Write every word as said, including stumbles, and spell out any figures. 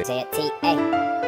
Zaya Tha.